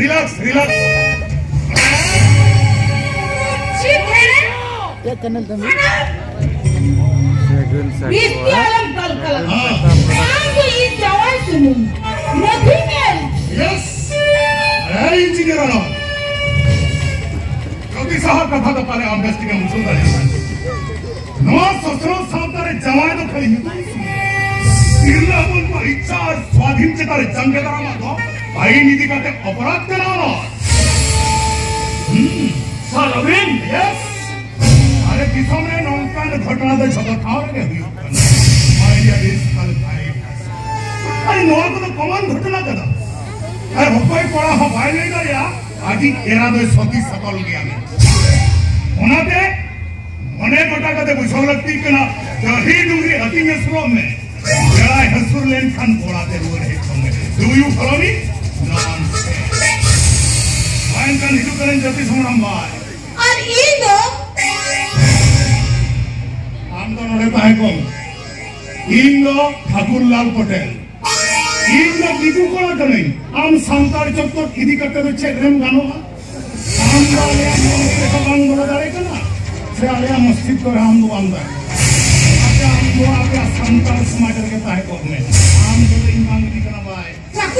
Relax. What channel is yes. I engineer. No, I need to get the opera. Solomon, yes. I have decided on kind of another Shabbat. My idea is I know the command. I hope I for a violator. I think another Sophie Sakolian. Monate, Monate, the Busola Tikana, the Hindu, I think it's from me. I have to learn Kanpora. Do you follow me? Nonsense. I can do current justice on my. Are you I'm going to buy home. Indo Hagulla Hotel. Indo Nikukola Tani. I'm Santar Chapter Idikata the Chedram Ganova. I'm the Rekana. Salia must sit around the one back. I'm going to buy home. I'm going to buy. I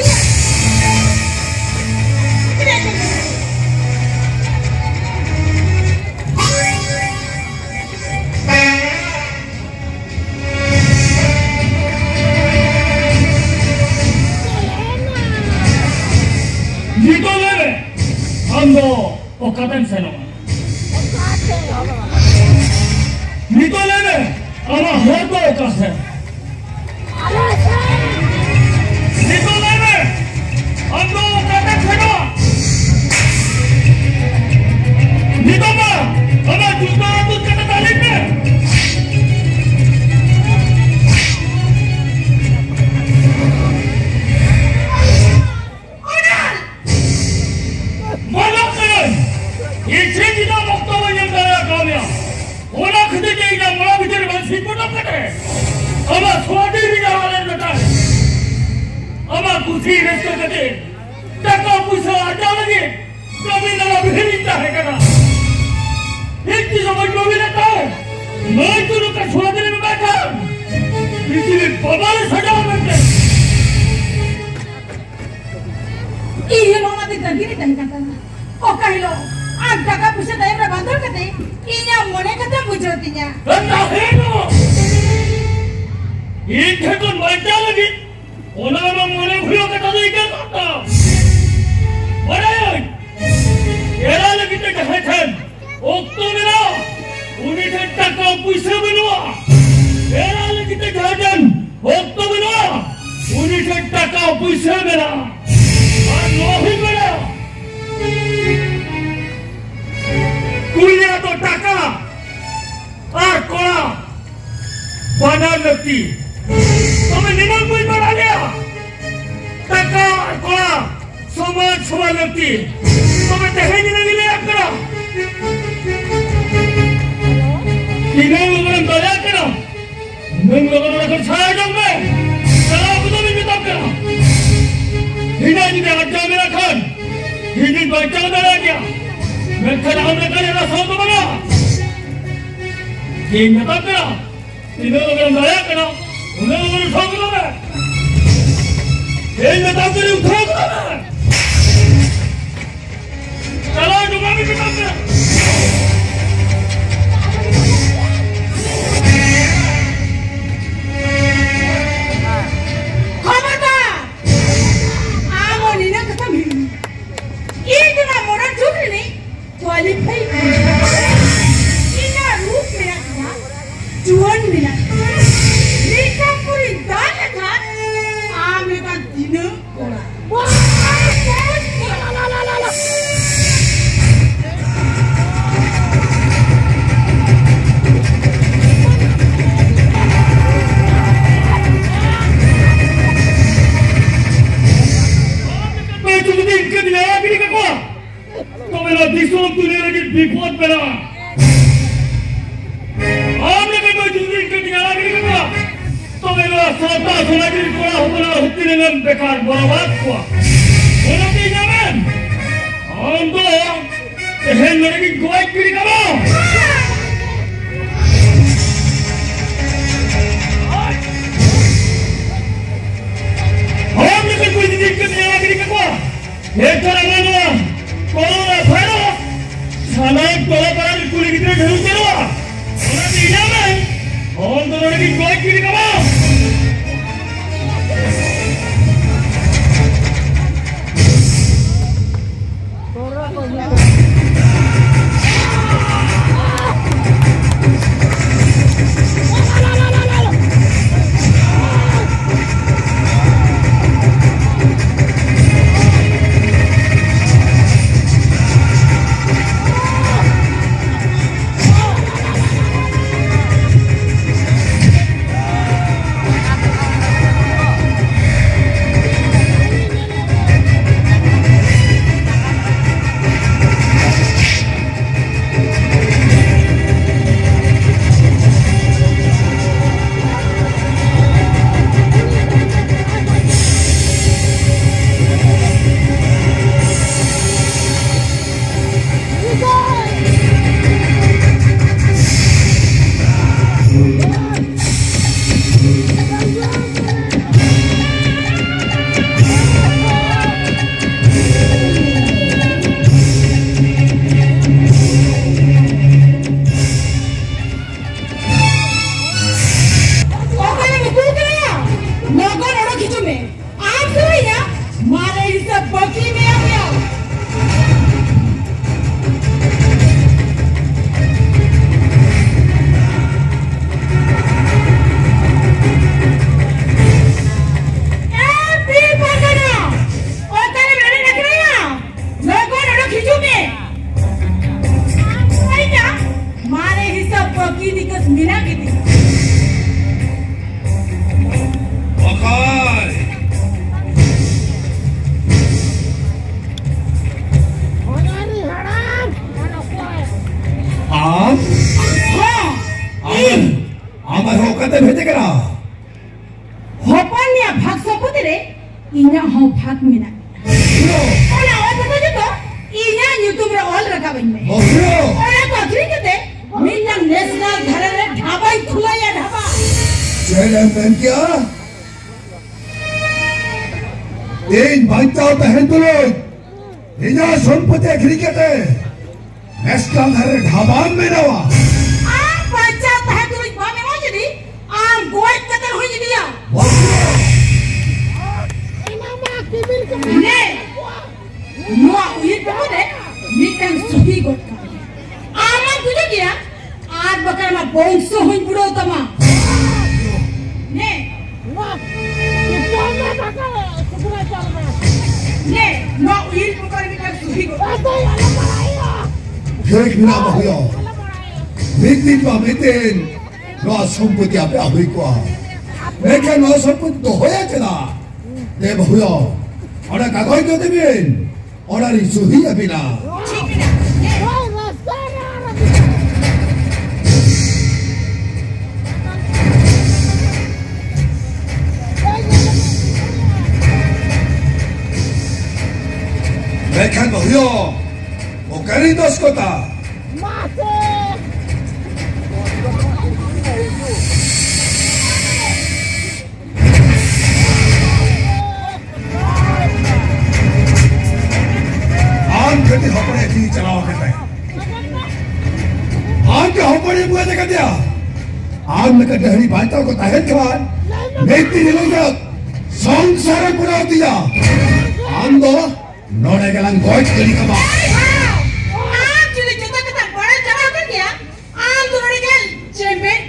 opera. आपने भी कोई ज़िंदगी के निकाला करेगा ना, तो मेरे पास सोता सोना के निकाला होगा ना हुत्ती ने बेकार बर्बाद हुआ। बोला कि क्या मैं? हम तो ऐसे लड़के गोई की निकालो। एक तरह वाला कोरोना फैला सालान कोरोना पर बिल्कुल कितने घर चलो और मीडिया में और दोनों की कोई किरी कमा कोरोना कोरोना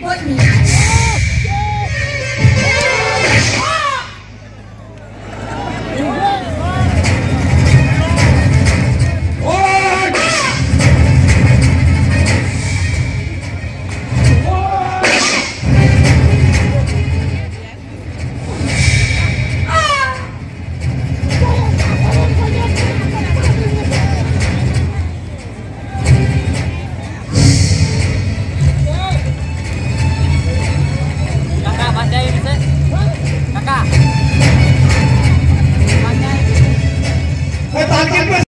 What?